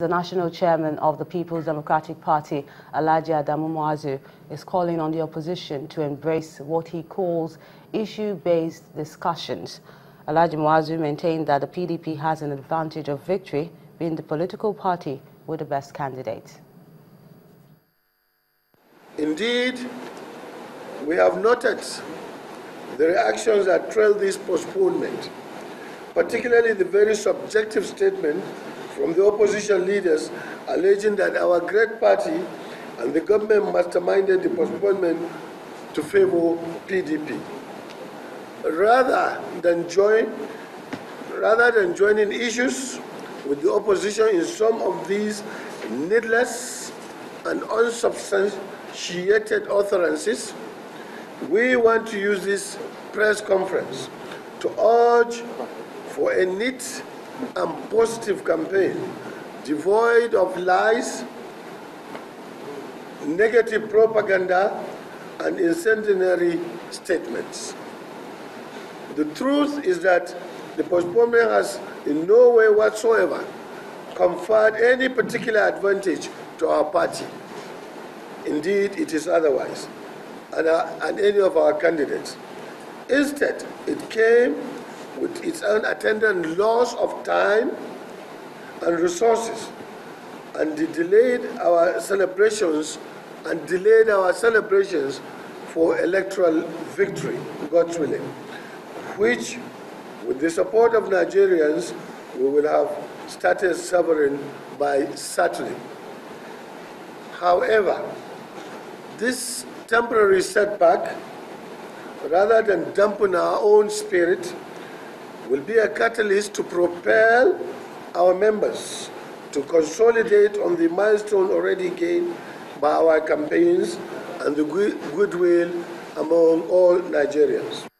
The national chairman of the People's Democratic Party, Alhaji Adamu Mu'azu, is calling on the opposition to embrace what he calls issue-based discussions. Alhaji Mu'azu maintained that the PDP has an advantage of victory, being the political party with the best candidate. Indeed, we have noted the reactions that trail this postponement, particularly the very subjective statement from the opposition leaders alleging that our great party and the government masterminded the postponement to favor PDP. Rather than joining issues with the opposition in some of these needless and unsubstantiated utterances, we want to use this press conference to urge for a neat and positive campaign, devoid of lies, negative propaganda, and incendiary statements. The truth is that the postponement has in no way whatsoever conferred any particular advantage to our party. Indeed, it is otherwise, and any of our candidates. Instead, it came with its own attendant loss of time and resources, and delayed our celebrations for electoral victory, God's willing, which, with the support of Nigerians, we will have started suffering by Saturday. However, this temporary setback, rather than dampen our own spirit, will be a catalyst to propel our members to consolidate on the milestone already gained by our campaigns and the goodwill among all Nigerians.